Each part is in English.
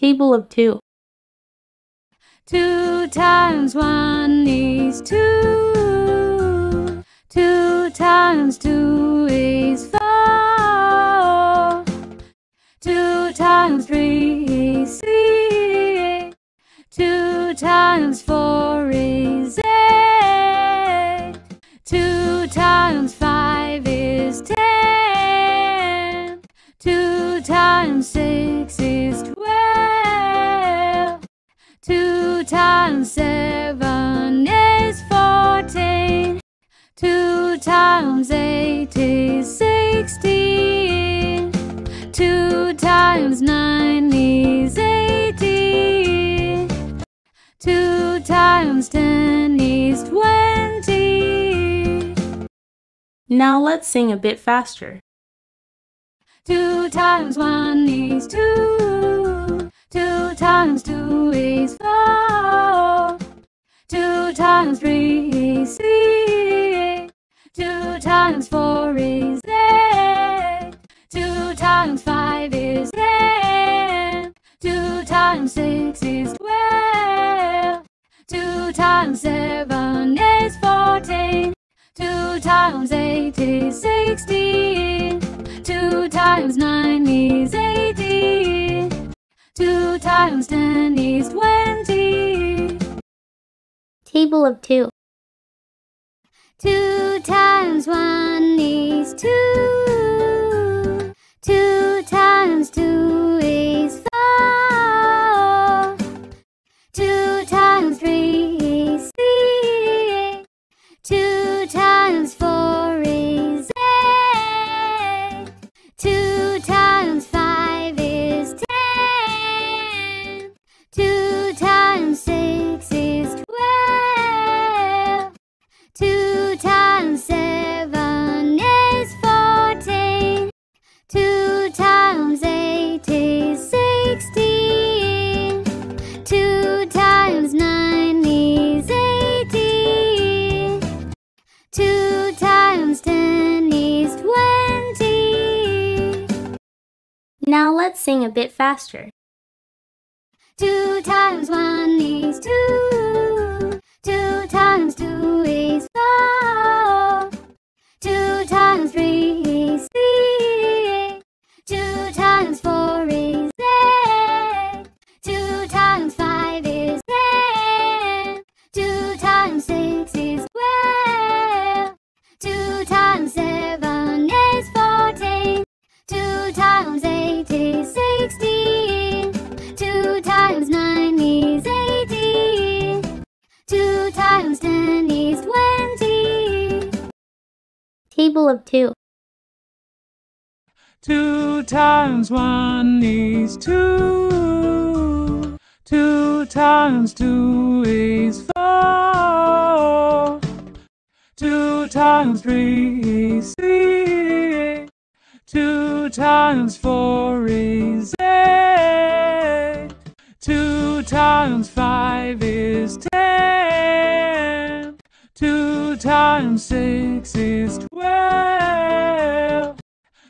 Table of two. 2 times 1 is 2. 2 times 2 is 4. 2 times 3 is 6. 2 times 4 is 8. 2 times 5 is 10. 2 times 6 is 12. 2 times 7 is 14. 2 times 8 is 16. 2 times 9 is 18. 2 times 10 is 20. Now let's sing a bit faster. 2 times 1 is 2. 2 times 2 is 4. 2 times 3 is 6. 2 times 4 is 8. 2 times 5 is 10. 2 times 6 is 12. 2 times 7 is 14. 2 times 8 is 16. 2 times 9 is 18. 2 times 10 is 20. Table of two. 2 times 1 is 2. 2 times 2 is 4. 2 times 3 is 6. 2 times 4 is 8. 2 times 5 is 10. 2 times 6 is 12.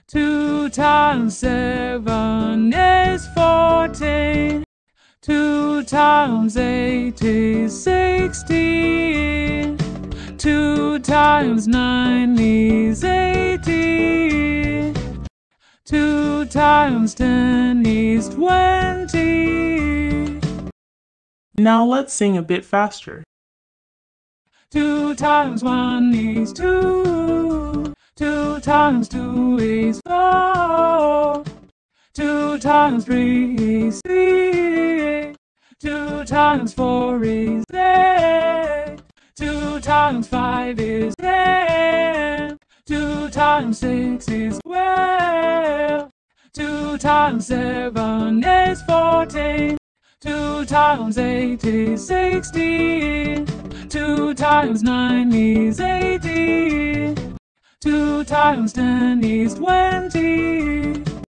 2 times 7 is 14. 2 times 8 is 16. 2 times 9 is 18. 2 times 10 is 20. Now let's sing a bit faster. 2 times 1 is 2. 2 times 2 is 4. 2 times 3 is 6. 2 times 4 is 8. 2 times 5 is 10. 2 times 6 is 12. 2 times 7 is 14. 2 times 8 is 16. 2 times 9 is 18. 2 times 10 is 20. Table of two. 2 times 1 is 2. 2 times 2 is 4. 2 times 3 is 6. 2 times 4 is 8. 2 times 5 is 10. 2 times 6 is 12. 2 times 7 is 14. 2 times 8 is 16. 2 times 9 is 18. 2 times 10 is 20. Now let's sing a bit faster. 2 times 1 is 2. 2 times 2 is 4. 2 times 3 is 6. 2 times 4 is 8. 2 times 5 is 10. 2 times 6 is 12. 2 times 7 is 14. 2 times 8 is 16. 2 times 9 is 18. 2 times 10 is 20.